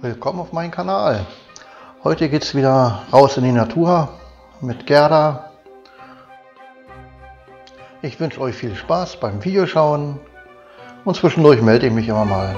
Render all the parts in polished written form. Willkommen auf meinem Kanal. Heute geht es wieder raus in die Natur mit Gerda. Ich wünsche euch viel Spaß beim Videoschauen und zwischendurch melde ich mich immer mal.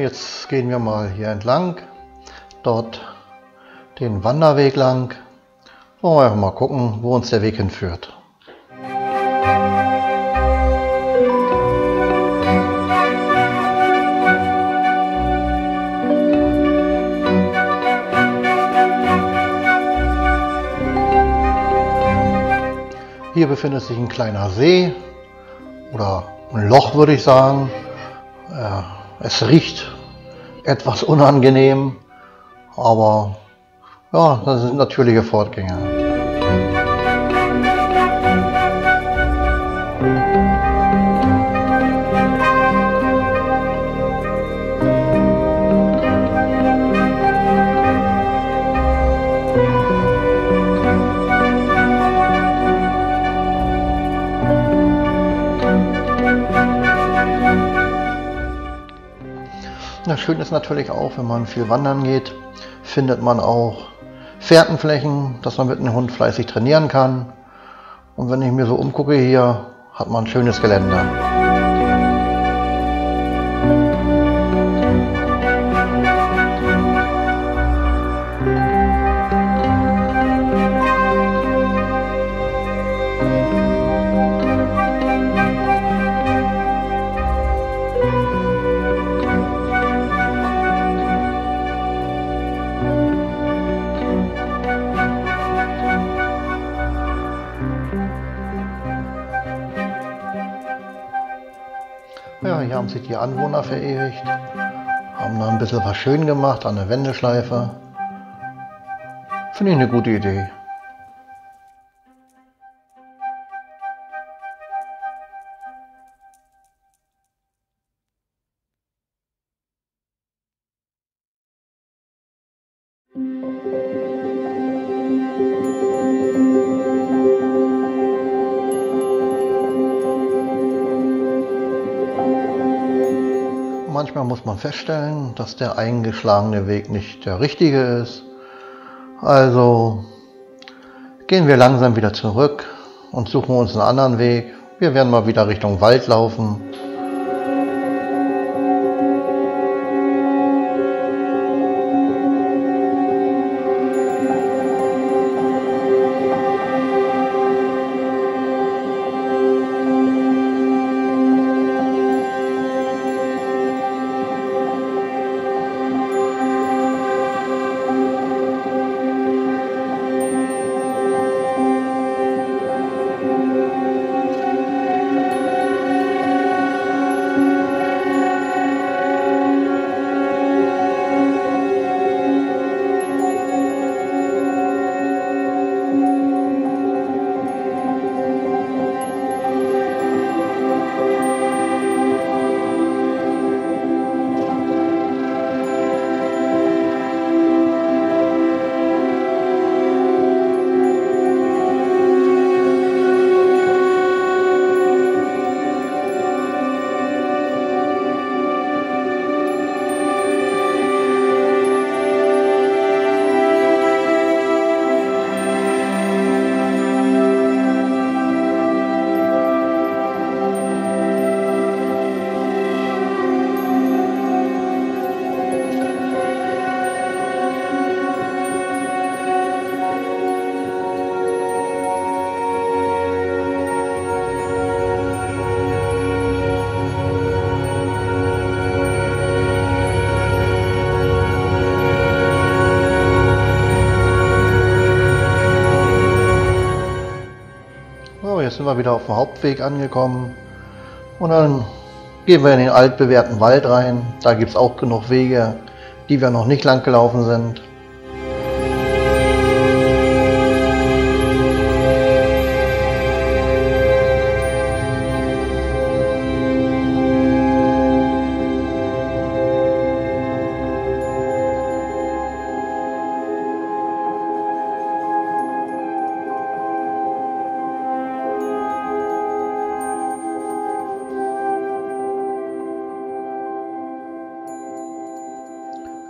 Jetzt gehen wir mal hier entlang, dort den Wanderweg lang. Wollen wir einfach mal gucken, wo uns der Weg hinführt. Hier befindet sich ein kleiner See oder ein Loch, würde ich sagen. Es riecht etwas unangenehm, aber ja, das sind natürliche Fortgänge. Schön ist natürlich auch, wenn man viel wandern geht, findet man auch Fährtenflächen, dass man mit dem Hund fleißig trainieren kann. Und wenn ich mir so umgucke hier, hat man ein schönes Gelände. Ja, hier haben sich die Anwohner verewigt, haben da ein bisschen was schön gemacht an der Wendeschleife. Finde ich eine gute Idee. Manchmal muss man feststellen, dass der eingeschlagene Weg nicht der richtige ist. Also gehen wir langsam wieder zurück und suchen uns einen anderen Weg. Wir werden mal wieder Richtung Wald laufen. Jetzt sind wir wieder auf dem Hauptweg angekommen. Und dann gehen wir in den altbewährten Wald rein. Da gibt es auch genug Wege, die wir noch nicht lang gelaufen sind.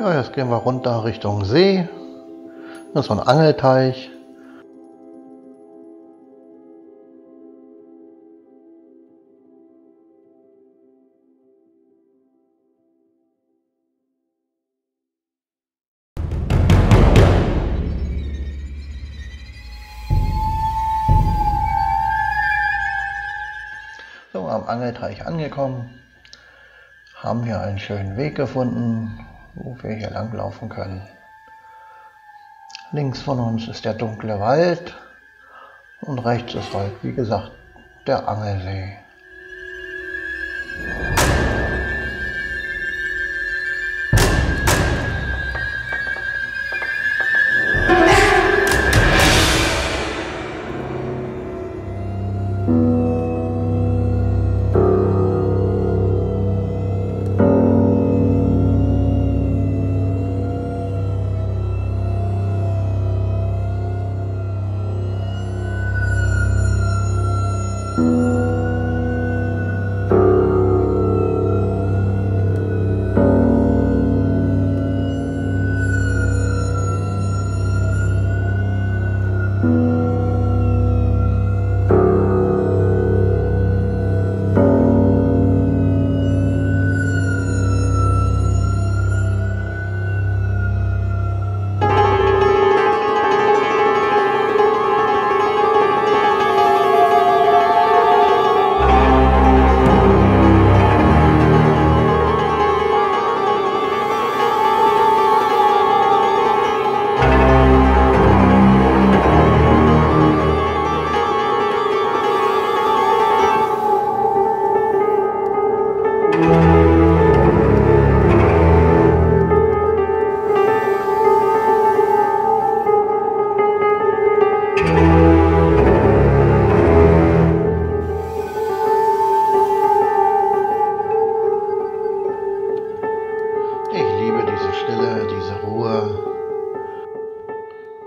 Ja, jetzt gehen wir runter Richtung See. Das ist so ein Angelteich. So, am Angelteich angekommen. Haben hier einen schönen Weg gefunden, wo wir hier lang laufen können. Links von uns ist der dunkle Wald und rechts ist halt, wie gesagt, der Angelsee.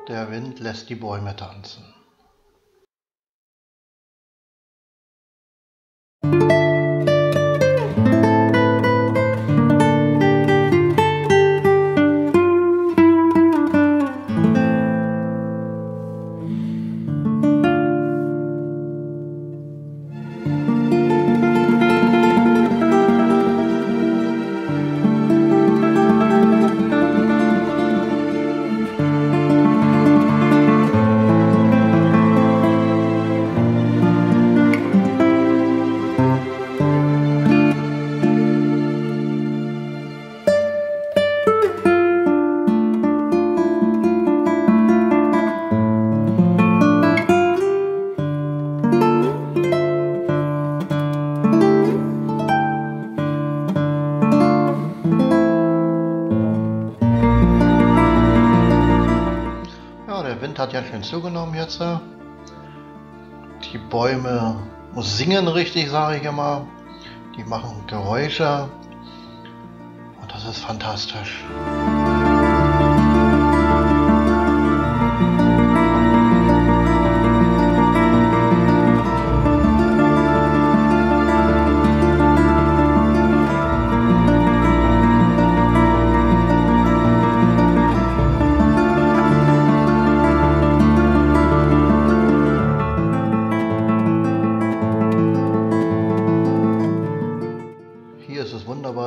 Der Wind lässt die Bäume tanzen. Hat ja schön zugenommen jetzt. Die Bäume singen richtig, sage ich immer. Die machen Geräusche und das ist fantastisch.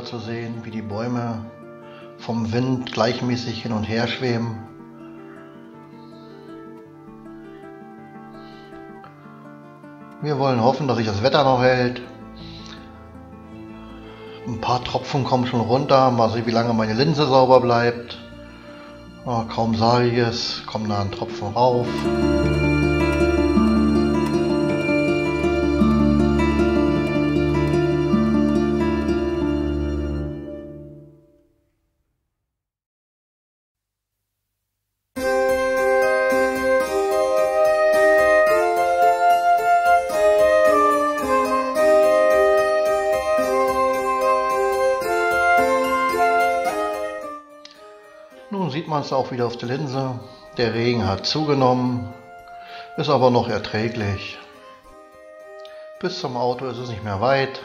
Zu sehen, wie die Bäume vom Wind gleichmäßig hin und her schweben. Wir wollen hoffen, dass sich das Wetter noch hält. Ein paar Tropfen kommen schon runter, mal sehen, wie lange meine Linse sauber bleibt. Oh, kaum sage ich es, kommen da ein Tropfen rauf. sieht man es auch wieder auf der Linse. Der Regen hat zugenommen, ist aber noch erträglich. Bis zum Auto ist es nicht mehr weit.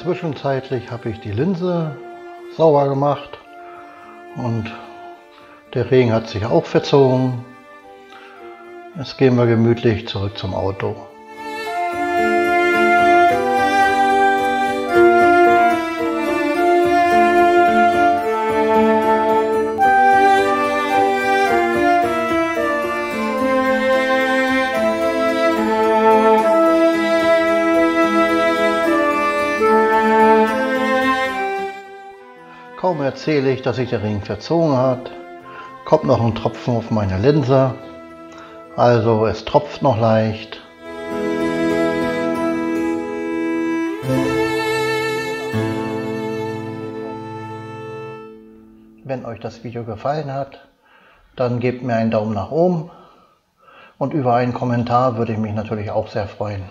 Zwischenzeitlich habe ich die Linse sauber gemacht und der Regen hat sich auch verzogen. Jetzt gehen wir gemütlich zurück zum Auto. Kaum erzähle ich, dass sich der Regen verzogen hat, kommt noch ein Tropfen auf meine Linse, also es tropft noch leicht. Wenn euch das Video gefallen hat, dann gebt mir einen Daumen nach oben und über einen Kommentar würde ich mich natürlich auch sehr freuen.